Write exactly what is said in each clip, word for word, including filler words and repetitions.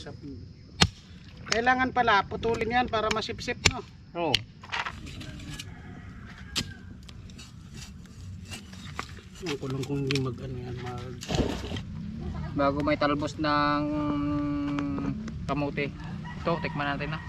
sapi. Kailangan pala putulin yan para masipsip, no? Oo. Oh. Ang kulang kung hindi mag ano yan, mag... bago may talbos ng kamote. Ito, tikman natin na.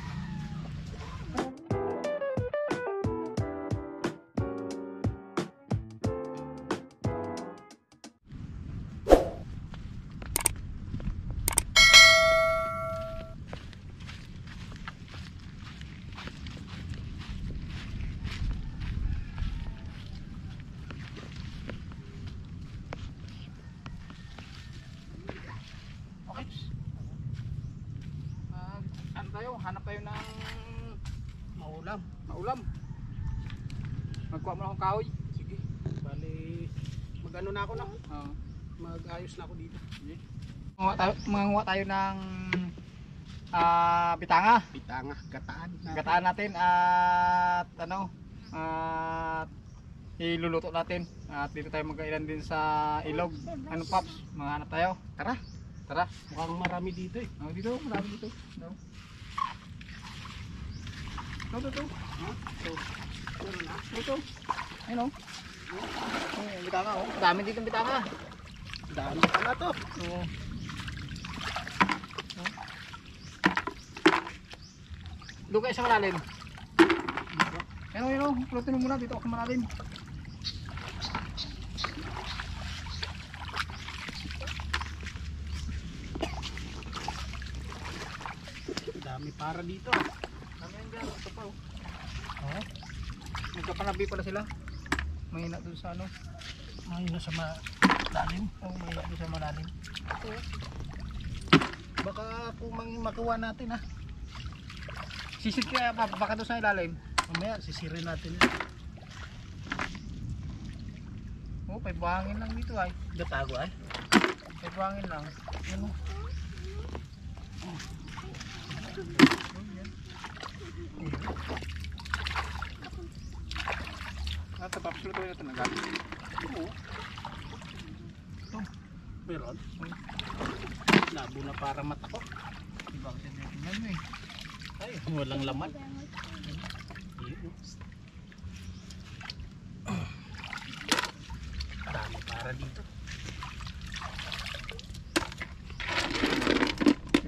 Hanap tayo ng maulam, maulam. Magkuha mo na akong kahoy. Sige. Bali, magano na ako na. Uh, Mag-ayos na ako dito. Sige. Manguha tayo ng uh, bitanga. Bitanga, gataan natin. Gataan natin at ano, at iluluto natin. At dito tayo magkailan din sa ilog. Ano, Paps? Maghanap tayo. Tara. Tara. Mukhang marami dito eh. Oh, dito, marami dito. Dito. No, no, no. Ito. Ayun oh. Ayun, bitanga oh. Dami dito ng bitanga. Dami pala to. Oo. Lugay sa malalim. Ayun oh, ayun oh. Pulutin mo muna dito sa malalim. Dami para dito. Oh. Nagkapanabi pala sila. May hina doon sa ano. May hina sa malalim. Oh, may hina doon sa malalim. Okay. Baka kung makuha natin ha. Sisid kaya baka doon sa ilalim. Mamaya sisirin natin. Oh, may buhangin lang dito ay. Gatago ay. May buhangin lang. Ano? Oh. At tapos lutuin natin ang gabi. Oo. Ito. Meron. Labo na para mata ko. Bakit hindi tingnan mo eh. Ay, walang laman. Dami para dito.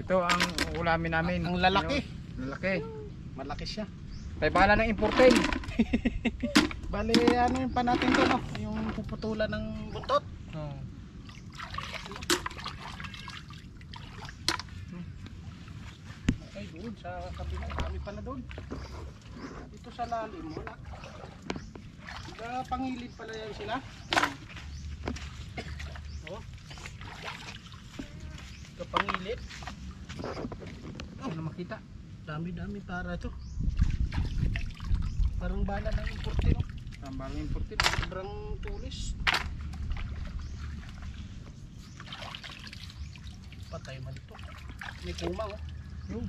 Ito ang ulamin namin. Ang, ang lalaki. Lalaki. Malaki siya. Tayo bahala ng importin. Bale, ano yung pan natin doon, no? Yung puputulan ng buntot. Oh. Ay, doon sa kapila, kami pala doon. Dito sa lalim, wala. Mga pangilid pala yan sila. Oh. Mga pangilid. Oh, na makita. Dami-dami para ito. Parang bala ng importe, no? Parang bala ng importe, sobrang tulis. Patay man ito. May kumang, oh. Yung.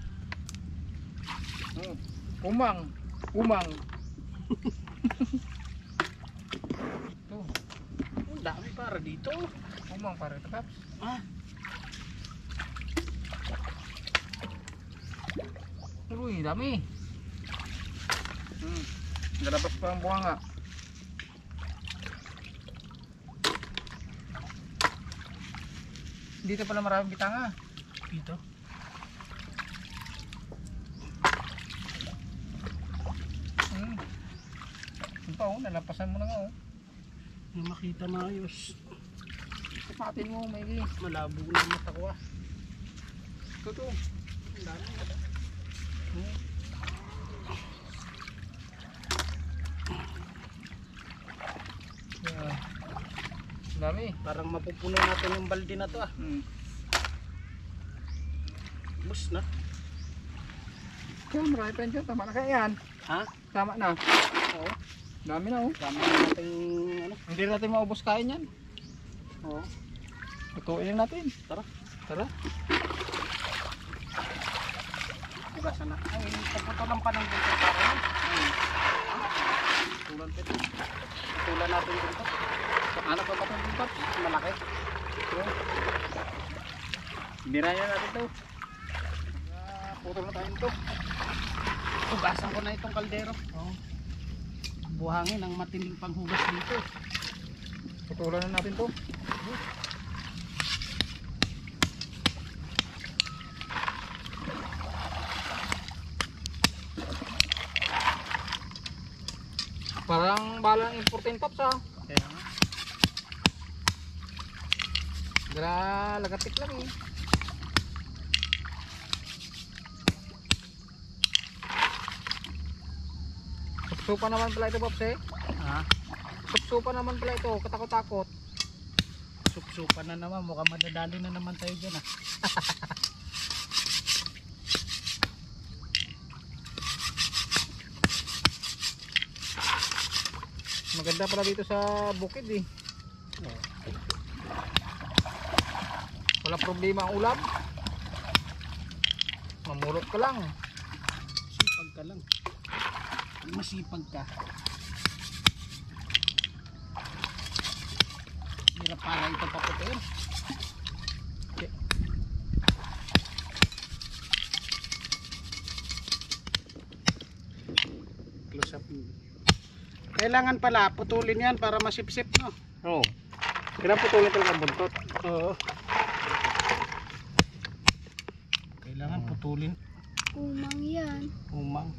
Oh. Kumang. Kumang. Ito. Ang dami para dito. Kumang para ito, Paps. Ah. Uy, dami. Hmm. Nggak dapat pang buang nggak? Dito pala maraming bitanga. Dito. Hmm. Ito oh, nalampasan mo na nga oh. Yung makita maayos. Tapatin mo, may malabo lang mata ko ah. Ito to. Ang dami. Hmm. Dami. Parang mapupuno natin yung balde na to ah. Hmm. Bus na. Kaya maraming pensyo. Tama na kaya yan. Ha? Tama na. Oo. Dami na oh. Dami na natin ano. Hindi natin maubos kain yan. Oo. Tutuin natin. Tara. Tara. Bugasan na. Ay, pagputo ng panang dito. Hmm. Tulan pa ito. Tulan natin dito. Ano pa ba itong buntot? Malaki. Birayan natin ito. putol na tayo nito. Hugasan ko na itong kaldero. Oh. Buhangin ang matinding panghugas dito. Putulan na natin to. Parang balang importin pops ha. Kaya nga. Gara lagatik lang eh. Supsupa naman pala ito pops eh. Ha? Supsupa naman pala ito. Katakot-takot. Supsupa na naman. Mukhang madadali na naman tayo dyan ah. Maganda pala dito sa bukid eh. Wala problema ang ulam. Mamurot ka lang. Sipag ka lang. Masipag ka. Hirap para ito paputin. Okay. Close up. Kailangan pala putulin yan para masipsip, no? Oo. Oh. Kailangan putulin talaga buntot. Oo. Kailangan oh. putulin. Umang yan. Umang.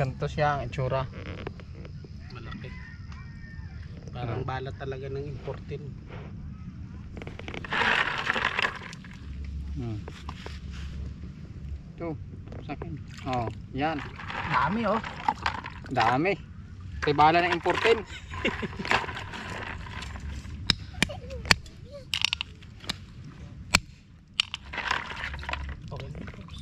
Ganito siya ang itsura. Malaki. Parang bala talaga ng importin. Hmm. Ito. Sakin. Oh, yan. Dami oh. Dami. Tibala ng importin.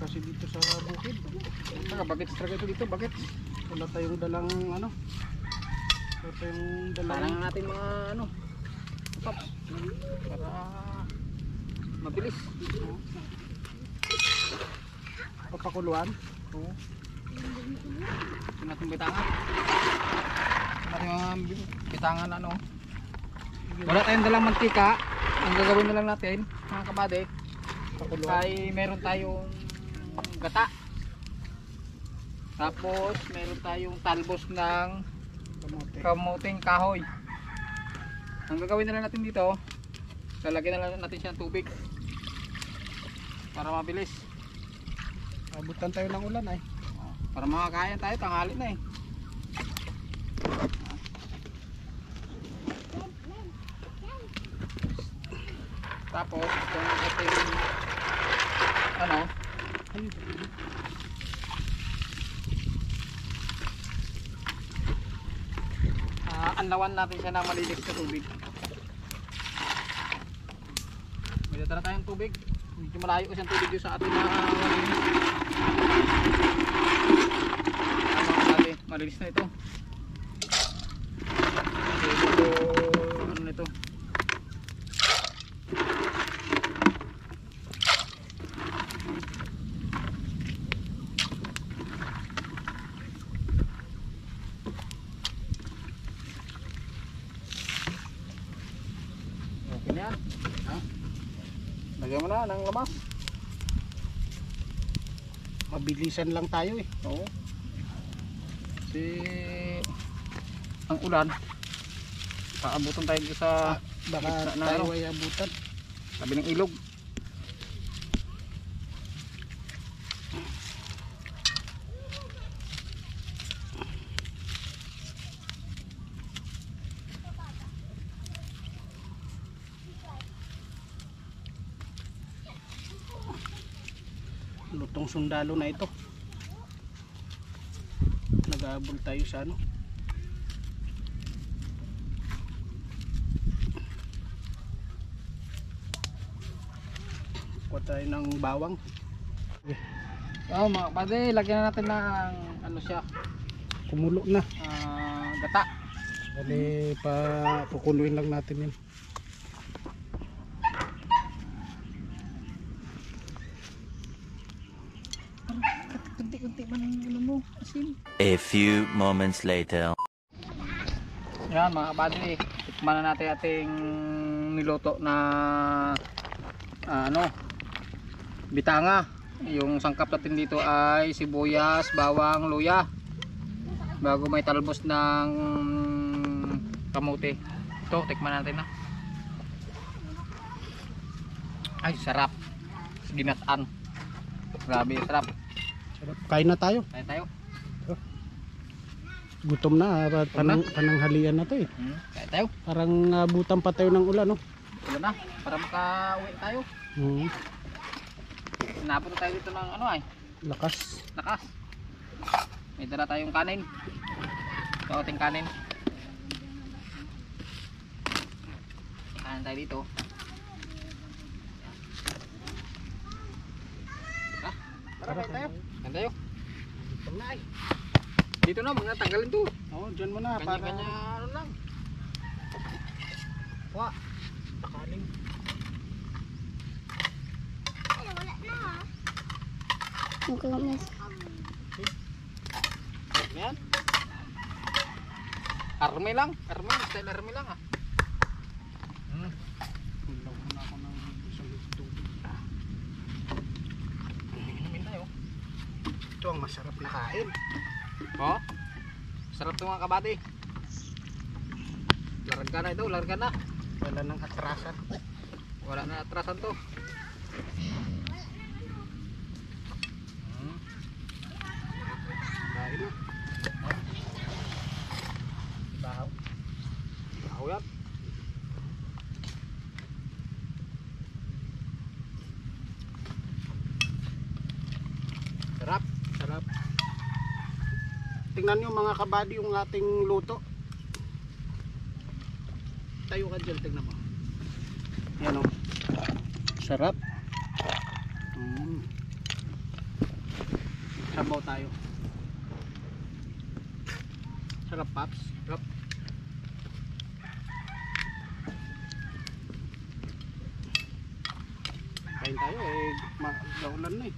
Kasi dito sa bukid saka bagets talaga ito dito, bagets wala tayong dalang ano wala tayong dalang parang natin mga ano pops para mabilis oh. papakuluan oh. ito natin bitangan natin bitangan ano wala tayong dalang mantika. Ang gagawin na lang natin mga kabade ay meron tayong gata. Tapos meron tayong talbos ng kamuting kahoy. Ang gagawin na lang natin dito, lalagyan na lang natin siya ng tubig para mabilis. Abutan tayo ng ulan ay. Para makakain tayo tanghali na eh. Tapos kung ating ano Uh, anlawan natin siya ng malilig sa tubig. May datara tayong tubig. Medyo malayo kasi ang tubig yun sa ating mga uh, malilis na ito. Medyo ano nito na ng lamas. Mabilisan lang tayo eh. Oo. Kasi ang ulan paabutan tayo sa baka na tayo ay abutan. Sabi ng ilog. Lutong sundalo na ito. Nag-aabol tayo sa ano. kuha tayo ng bawang. Oh, mga kapatid, lagyan na natin ng ano siya, kumulo na, uh, gata. Dali pa pukuluin lang natin yun. A few moments later. Yan mga kabadri, tikman na natin ating niluto na uh, ano, bitanga. Yung sangkap natin dito ay sibuyas, bawang, luya, bago may talbos ng kamote. Ito, tikman natin na. Ay, sarap. Ginataan. Grabe, sarap. Kain na tayo. Kain tayo. Gutom na, uh, panang, pananghalian na to eh. Hmm, kain tayo. Parang uh, butang pa tayo ng ulan, no? Ulan na, para makauwi tayo. Hmm. Napunta tayo dito ng ano ay? Lakas. Lakas. May dala tayong kanin. Ito ating kanin. Kain tayo dito. Ha? Tara, kain tayo. Kain tayo. Pangay. Dito na, mga tanggalin to. Oo, oh, dyan mo na. Kanya-kanya para... ano lang. Wa, takaling. Ay, wala na ha. Magkalam na sa amin. Ayan. Arme lang. Arme. Style arme lang ha. Hmm. Kulang mo na ako ng isang tubig. Hindi namin tayo. Ito ang masarap na kain. Oh, sarap ito mga kabati. Larga na ito, larga na. Wala nang atrasan. Wala nang atrasan to. Dahil hmm. Bahaw. Bahaw yan. Sarap, sarap. Tingnan nyo mga kabady yung ating luto. Tayo ka dyan, tingnan mo. Yan o. Sarap. Mm. Sabaw tayo. Sarap paps. Sarap. Kain tayo eh. Magaulan na eh.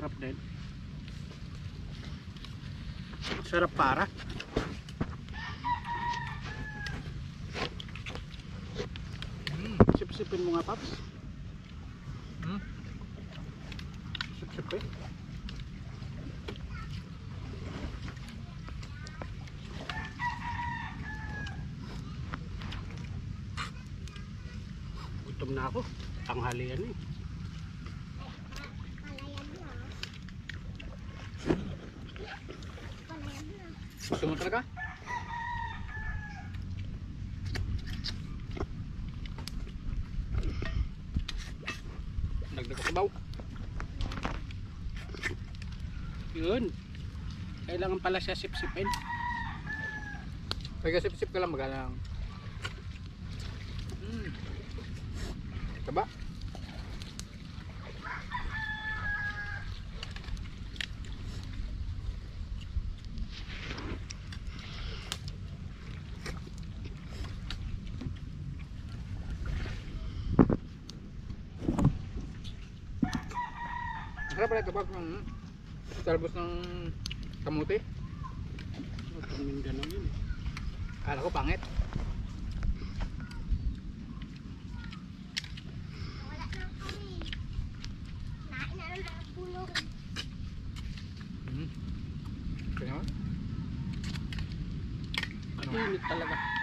Sarap din. Sarap para. Mm. Sip-sipin mo nga, Paps. Mm. Sip-sipin. Gutom na ako. Tanghali yan eh. Gusto mo talaga? Nagdag sabaw. Yun. Kailangan pala siya sip-sipin. Pagka sip-sip ka lang, magalang. Mm. Taba. Para pala kapag ng talbos ng kamote. Kala ko pangit. Wala na kami. Nain na lang ang pulong. Kaya naman? Ano? Init talaga.